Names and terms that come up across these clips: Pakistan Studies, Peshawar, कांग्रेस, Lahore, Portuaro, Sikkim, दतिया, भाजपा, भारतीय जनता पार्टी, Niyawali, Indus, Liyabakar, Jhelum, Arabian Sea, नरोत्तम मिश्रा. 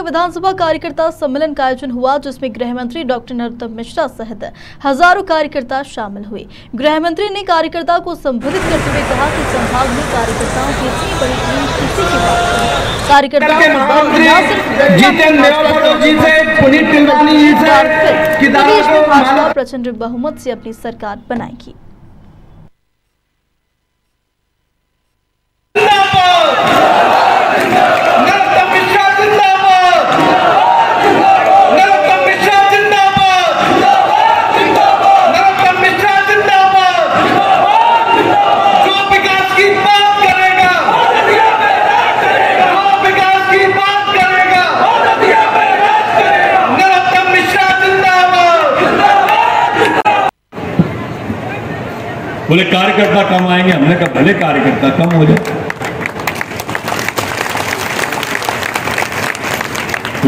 का विधानसभा कार्यकर्ता सम्मेलन का आयोजन हुआ, जिसमें गृह मंत्री डॉक्टर नरोत्तम मिश्रा सहित हजारों कार्यकर्ता शामिल हुए। गृह मंत्री ने कार्यकर्ता को संबोधित करते हुए कहा कि संभाग में कार्यकर्ताओं की इतनी बड़ी टीम किसी के पास नहीं। कार्यकर्ताओं में प्रदेश में भाजपा प्रचंड बहुमत से अपनी सरकार बनाएगी। बोले कार्यकर्ता कम आएंगे, हमने कहा भले कार्यकर्ता कम हो जाए,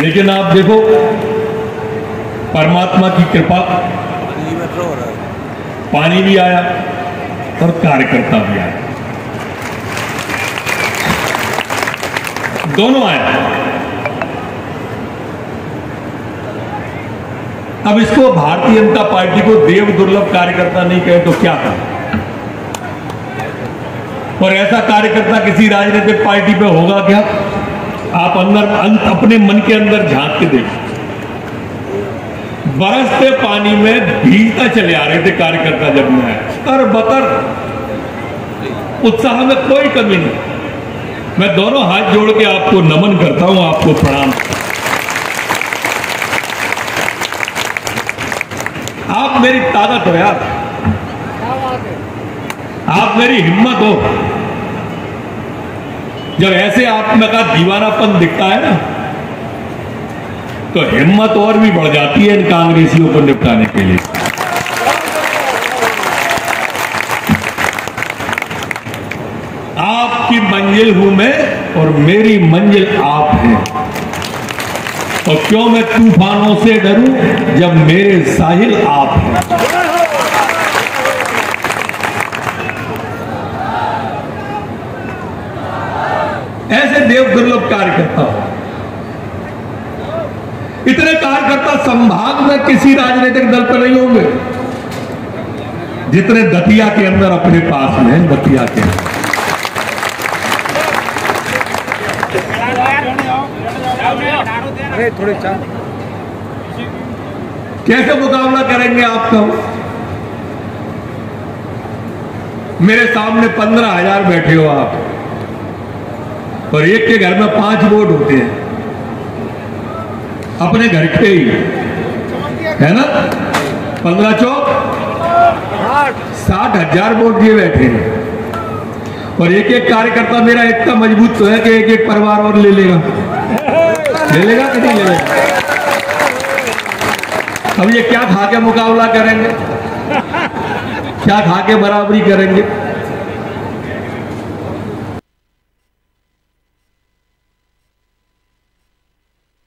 लेकिन आप देखो परमात्मा की कृपा, पानी भी आया और कार्यकर्ता भी आया, दोनों आया। अब इसको भारतीय जनता पार्टी को देव दुर्लभ कार्यकर्ता नहीं कहे तो क्या कहा। और ऐसा कार्यकर्ता किसी राजनीतिक पार्टी पे होगा क्या? आप अंदर अपने मन के अंदर झांक के देखिए। बरसते पानी में भीगता चले आ रहे थे कार्यकर्ता जब मैं तर बतर, उत्साह में कोई कमी नहीं। मैं दोनों हाथ जोड़ के आपको नमन करता हूं, आपको प्रणाम। आप मेरी ताकत हो यार, आप मेरी हिम्मत हो। जब ऐसे आप में का दीवानापन दिखता है ना, तो हिम्मत और भी बढ़ जाती है इन कांग्रेसियों को निपटाने के लिए। आपकी मंजिल हूं मैं और मेरी मंजिल आप हैं। और क्यों मैं तूफानों से डरूं जब मेरे साहिल आप हैं। ऐसे देव दुर्लभ कार्यकर्ता, इतने कार्यकर्ता संभाग में किसी राजनीतिक दल पर नहीं होंगे जितने दतिया के अंदर अपने पास में हैं। दतिया के थोड़े कैसे मुकाबला करेंगे आपका? मेरे सामने 15,000 बैठे हो आप, और एक के घर में 5 वोट होते हैं अपने घर के ही, है ना? 15 चौक 60,000 वोट दिए बैठे हैं। और एक एक कार्यकर्ता मेरा इतना मजबूत तो है कि एक एक परिवार और ले लेगा कि नहीं ले लेगा। अब ये क्या खा के मुकाबला करेंगे, क्या खा के बराबरी करेंगे?